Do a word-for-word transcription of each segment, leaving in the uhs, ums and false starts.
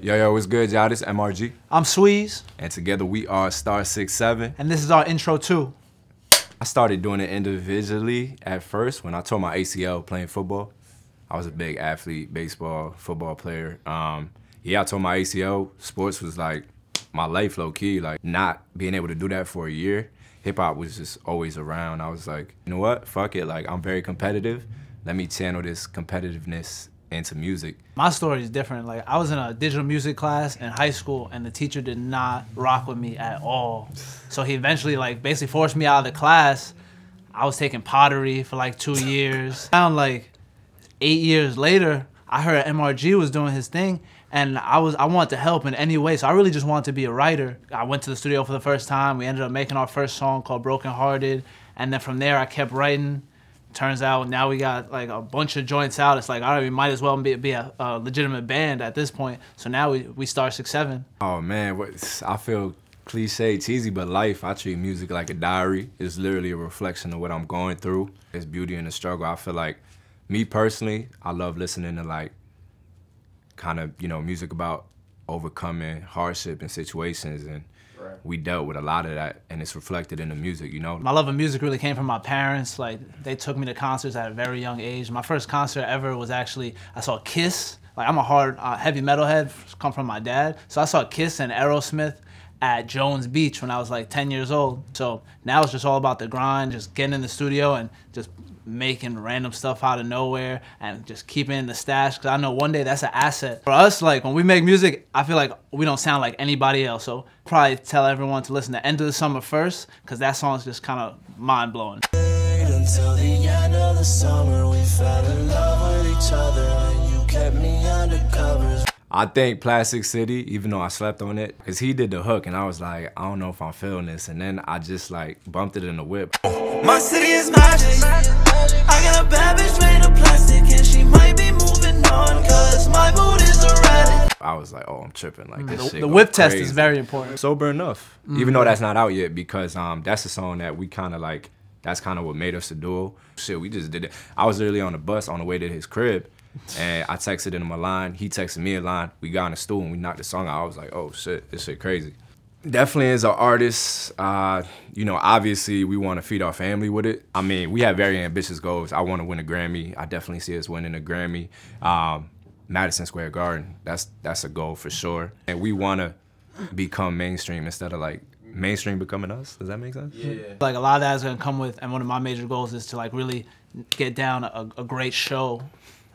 Yo, yo, what's good, y'all? This is M R G. I'm Squeeze. And together we are Star six seven. And this is our intro too. I started doing it individually at first when I tore my A C L playing football. I was a big athlete, baseball, football player. Um, yeah, I tore my A C L. Sports was like my life low key, like not being able to do that for a year. Hip hop was just always around. I was like, you know what, fuck it. Like, I'm very competitive. Let me channel this competitiveness into music. My story is different. Like, I was in a digital music class in high school and the teacher did not rock with me at all. So he eventually like basically forced me out of the class. I was taking pottery for like two years. Around like eight years later, I heard M R G was doing his thing and I was I wanted to help in any way. So I really just wanted to be a writer. I went to the studio for the first time. We ended up making our first song called Broken Hearted. And then from there I kept writing. Turns out now we got like a bunch of joints out. It's like, all right, we might as well be, be a, a legitimate band at this point. So now we, we Star six seven. Oh man, what, I feel cliche, cheesy, but life, I treat music like a diary. It's literally a reflection of what I'm going through. There's beauty in the struggle. I feel like, me personally, I love listening to like, kind of, you know, music about overcoming hardship and situations, and we dealt with a lot of that, and it's reflected in the music, you know? My love of music really came from my parents. Like, they took me to concerts at a very young age. My first concert ever was actually, I saw KISS. Like, I'm a hard, uh, heavy metal head, come from my dad. So I saw KISS and Aerosmith at Jones Beach when I was like ten years old. So now it's just all about the grind, just getting in the studio and just making random stuff out of nowhere and just keeping in the stash, because I know one day that's an asset. For us, like, when we make music, I feel like we don't sound like anybody else, so probably tell everyone to listen to End of the Summer first, because that song's just kind of mind-blowing. Until the end of the summer, we fell in love with each other and you kept me undercover. I think Plastic City, even though I slept on it, because he did the hook and I was like, I don't know if I'm feeling this, and then I just like bumped it in the whip. My city is magic. I got a bad bitch made of plastic and she might be moving on because my mood is erratic. I was like, oh, I'm tripping. Like, this the, shit the whip crazy. Test is very important. Sober Enough, mm-hmm. Even though that's not out yet, because um, that's a song that we kind of like, that's kind of what made us a duo. Shit, we just did it. I was literally on the bus on the way to his crib. And I texted him a line, he texted me a line, we got in the stool and we knocked the song out. I was like, oh shit, this shit crazy. Definitely as an artist, uh, you know, obviously we want to feed our family with it. I mean, we have very ambitious goals. I want to win a Grammy. I definitely see us winning a Grammy. Um, Madison Square Garden, that's, that's a goal for sure. And we want to become mainstream instead of like, mainstream becoming us. Does that make sense? Yeah. Like, a lot of that is going to come with, and one of my major goals is to like really get down a, a great show.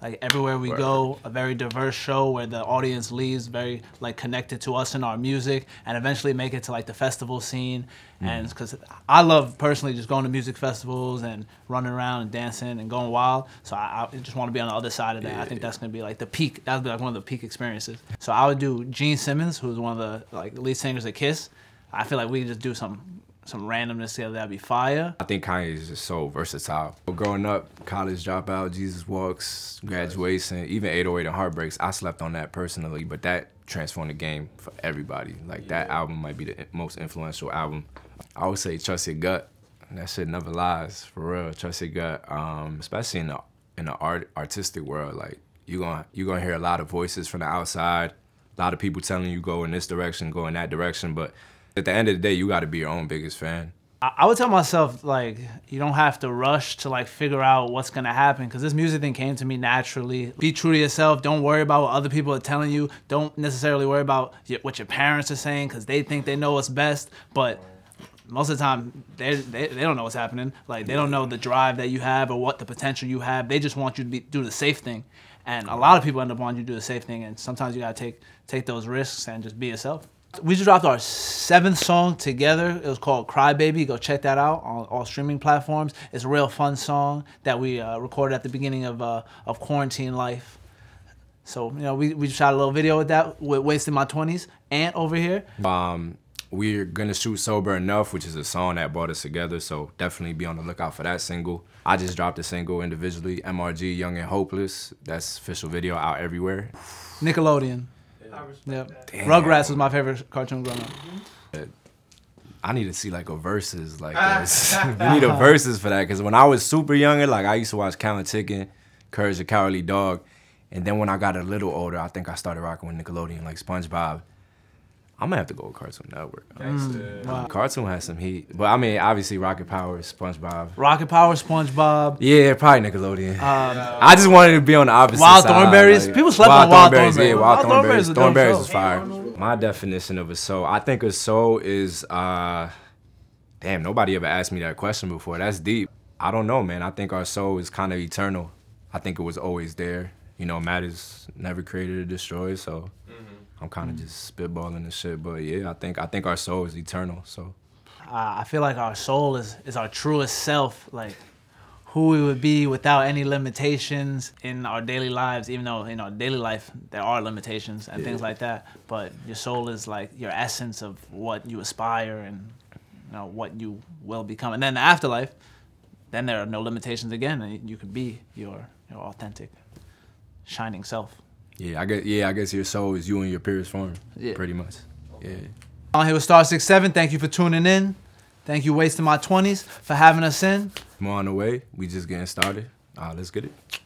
Like, everywhere we go, a very diverse show where the audience leaves very like connected to us and our music, and eventually make it to like the festival scene. Mm. And because I love personally just going to music festivals and running around and dancing and going wild. So I, I just want to be on the other side of that. Yeah, I think yeah. That's gonna be like the peak. That would be like one of the peak experiences. So I would do Gene Simmons, who's one of the like lead singers at KISS. I feel like we could just do some some randomness together that'd be fire. I think Kanye is just so versatile. Growing up, College Dropout, Jesus Walks, Graduation, even eight oh eight and Heartbreaks, I slept on that personally, but that transformed the game for everybody. Like, yeah. That album might be the most influential album. I would say trust your gut. That shit never lies, for real. Trust your gut, um, especially in the, in the art, artistic world. Like, you're gonna, you're gonna hear a lot of voices from the outside, a lot of people telling you go in this direction, go in that direction, but at the end of the day, you gotta be your own biggest fan. I would tell myself, like, you don't have to rush to like figure out what's gonna happen, because this music thing came to me naturally. Be true to yourself, don't worry about what other people are telling you, don't necessarily worry about what your parents are saying, because they think they know what's best, but most of the time, they, they, they don't know what's happening. Like, they don't know the drive that you have or what the potential you have. They just want you to be, do the safe thing. And a lot of people end up wanting you to do the safe thing, and sometimes you gotta take, take those risks and just be yourself. We just dropped our seventh song together. It was called Cry Baby. Go check that out on all streaming platforms. It's a real fun song that we uh, recorded at the beginning of, uh, of quarantine life. So, you know, we, we shot a little video with that, with Wasting My twenties, and over here. Um, we're gonna shoot Sober Enough, which is a song that brought us together, so definitely be on the lookout for that single. I just dropped a single individually, M R G, Young and Hopeless. That's official video out everywhere. Nickelodeon. Yep. Rugrats was my favorite cartoon growing up. I need to see like a versus like this. We need a versus for that, because when I was super younger, like I used to watch Count Chicken, Courage the Cowardly Dog, And then when I got a little older, I think I started rocking with Nickelodeon, like SpongeBob. I'm gonna have to go with Cartoon Network. Mm. Wow. Cartoon has some heat. But I mean, obviously, Rocket Power, SpongeBob. Rocket Power, SpongeBob. Yeah, probably Nickelodeon. Uh, I just wanted to be on the opposite Wild side. Thornberrys. Like, People slept Wild on Wild Thornberrys. Thornberrys. Yeah, Wild, Wild Thornberrys. Thornberrys, Thornberrys was fire. My definition of a soul, I think a soul is, uh, damn, nobody ever asked me that question before. That's deep. I don't know, man. I think our soul is kind of eternal. I think it was always there. You know, matter's never created or destroyed, so. I'm kind of just spitballing and shit, but yeah, I think I think our soul is eternal. So uh, I feel like our soul is is our truest self, like who we would be without any limitations in our daily lives. Even though in our daily life there are limitations and yeah. things like that, but your soul is like your essence of what you aspire and you know what you will become. And then the afterlife, then there are no limitations again, and you could be your your authentic, shining self. Yeah, I guess. Yeah, I guess your soul is you in your purest form, yeah. pretty much. Yeah. I'm here with Star six seven. Thank you for tuning in. Thank you, Wasting My twenties, for having us in. Come on the way. We just getting started. All right, let's get it.